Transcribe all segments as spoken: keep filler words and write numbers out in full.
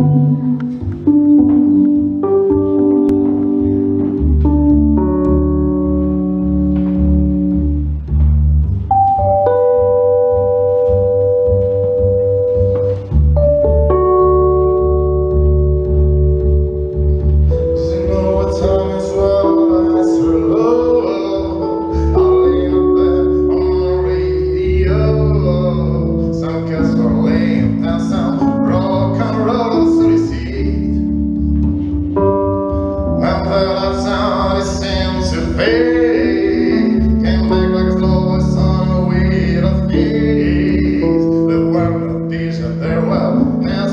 There's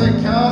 a